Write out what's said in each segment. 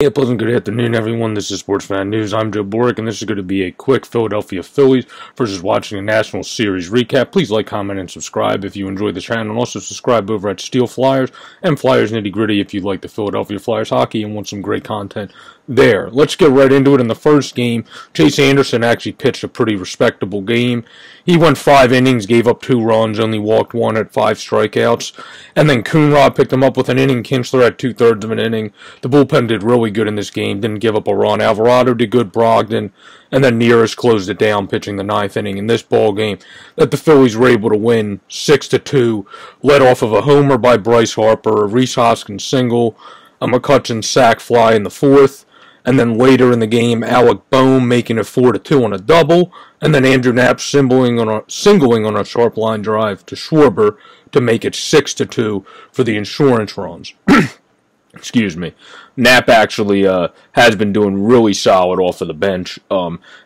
Hey, a pleasant good afternoon, everyone. This is Sports Fan News. I'm Joe Borek, and this is going to be a quick Philadelphia Phillies versus Washington Nationals series recap. Please like, comment, and subscribe if you enjoy the channel. Also, subscribe over at Steel Flyers and Flyers Nitty Gritty if you like the Philadelphia Flyers hockey and want some great content there. Let's get right into it. In the first game, Chase Anderson actually pitched a pretty respectable game. He went 5 innings, gave up 2 runs, only walked 1 at 5 strikeouts. And then Coonrod picked him up with an inning. Kinsler had 2/3 of an inning. The bullpen did really good in this game, didn't give up a run. Alvarado did good, Brogdon, and then Nieris closed it down, pitching the 9th inning in this ball game that the Phillies were able to win 6-2, led off of a homer by Bryce Harper, a Reese Hoskins single, a McCutcheon sac fly in the 4th, and then later in the game, Alec Bohm making it 4-2 on a double, and then Andrew Knapp singling on a sharp line drive to Schwarber to make it 6-2 for the insurance runs. Excuse me. Knapp actually has been doing really solid off of the bench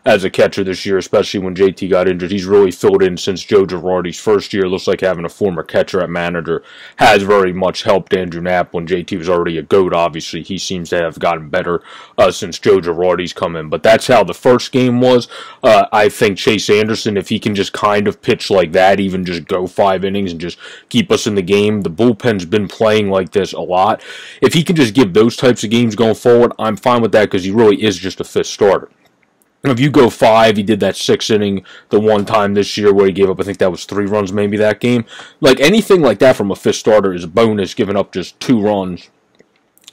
as a catcher this year, especially when JT got injured. He's really filled in since Joe Girardi's first year. Looks like having a former catcher at manager has very much helped Andrew Knapp. When JT was already a GOAT, obviously, he seems to have gotten better since Joe Girardi's come in. But that's how the first game was. I think Chase Anderson, if he can just kind of pitch like that, even just go 5 innings and just keep us in the game. The bullpen's been playing like this a lot. If he can just give those types of games going forward, I'm fine with that because he really is just a fifth starter. If you go 5, he did that 6th inning the one time this year where he gave up, I think that was 3 runs maybe that game. Like anything like that from a fifth starter is a bonus, giving up just 2 runs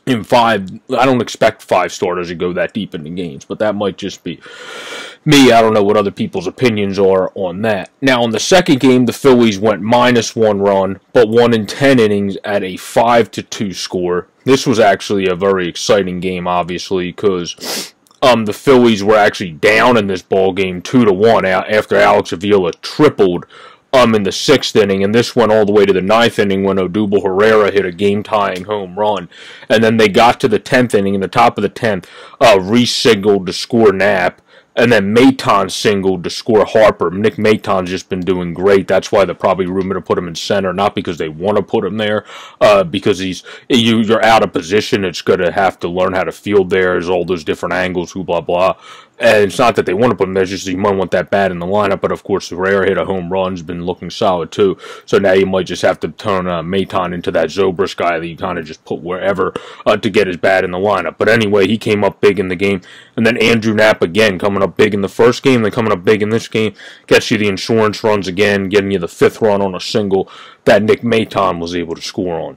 in 5. I don't expect 5 starters to go that deep into games, but that might just be me. I don't know what other people's opinions are on that. Now, in the second game, the Phillies went -1 run, but won in 10 innings at a 5-2 score. This was actually a very exciting game, obviously, because the Phillies were actually down in this ball game 2-1 after Alex Avila tripled in the 6th inning, and this went all the way to the 9th inning when Odubel Herrera hit a game-tying home run. And then they got to the 10th inning. In the top of the 10th, Reese singled to score Knapp, and then Maton singled to score Harper. Nick Maton's just been doing great. That's why they're probably rumored to put him in center, not because they want to put him there, because you're out of position. It's going to have to learn how to field there. There's all those different angles, who blah, blah. And it's not that they want to put him there, it's just you might want that bat in the lineup. But, of course, Herrera hit a home run. He's been looking solid, too. So now you might just have to turn Maton into that Zobris guy that you kind of just put wherever to get his bat in the lineup. But anyway, he came up big in the game. And then Andrew Knapp, again, coming up big in the first game. Then coming up big in this game. Gets you the insurance runs again, getting you the 5th run on a single that Nick Maton was able to score on.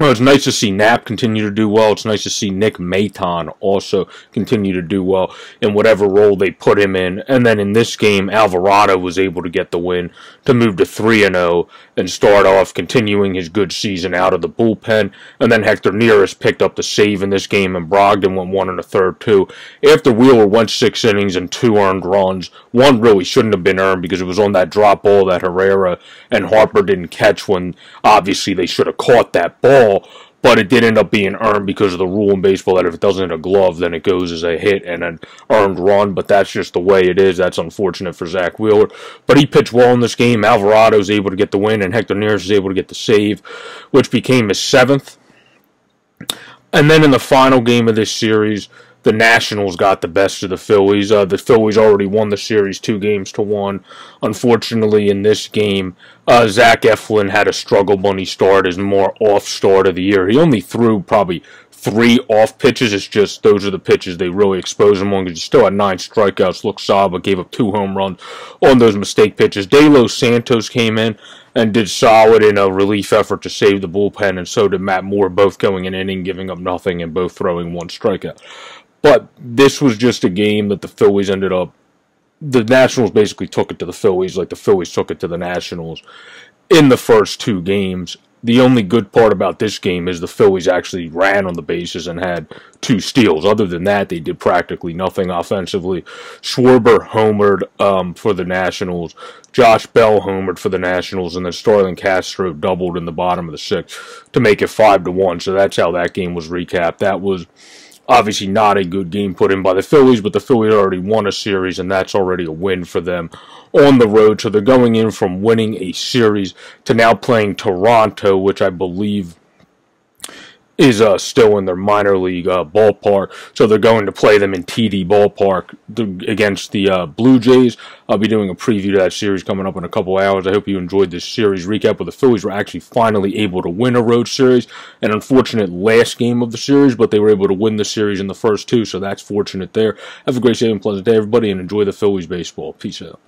Well, it's nice to see Knapp continue to do well. It's nice to see Nick Maton also continue to do well in whatever role they put him in. And then in this game, Alvarado was able to get the win to move to 3-0 and start off continuing his good season out of the bullpen. And then Hector Neris picked up the save in this game, and Brogdon went 1 1/3 too. After Wheeler went 6 innings and 2 earned runs, one really shouldn't have been earned because it was on that drop ball that Herrera and Harper didn't catch when obviously they should have caught that ball. But it did end up being earned because of the rule in baseball that if it doesn't hit a glove, then it goes as a hit and an earned run. But that's just the way it is. That's unfortunate for Zach Wheeler. But he pitched well in this game. Alvarado's able to get the win, and Hector Neris is able to get the save, which became his 7th. And then in the final game of this series, the Nationals got the best of the Phillies. The Phillies already won the series 2-1. Unfortunately, in this game, Zach Eflin had a struggle bunny start, his more off start of the year. He only threw probably 3 off pitches. It's just those are the pitches they really expose him on because he still had 9 strikeouts, looked solid, but gave up 2 home runs on those mistake pitches. De Los Santos came in and did solid in a relief effort to save the bullpen, and so did Matt Moore, both going an inning, giving up nothing, and both throwing 1 strikeout. But this was just a game that the Phillies ended up, the Nationals basically took it to the Phillies, like the Phillies took it to the Nationals in the first 2 games. The only good part about this game is the Phillies actually ran on the bases and had 2 steals. Other than that, they did practically nothing offensively. Schwarber homered for the Nationals. Josh Bell homered for the Nationals. And then Starling Castro doubled in the bottom of the 6th to make it 5-1. So that's how that game was recapped. That was obviously not a good game put in by the Phillies, but the Phillies already won a series, and that's already a win for them on the road. So they're going in from winning a series to now playing Toronto, which I believe is still in their minor league ballpark, so they're going to play them in TD Ballpark against the Blue Jays. I'll be doing a preview to that series coming up in a couple hours. I hope you enjoyed this series recap where the Phillies were actually finally able to win a road series. An unfortunate last game of the series, but they were able to win the series in the first two, so that's fortunate there. Have a great, safe, and pleasant day, everybody, and enjoy the Phillies baseball. Peace out.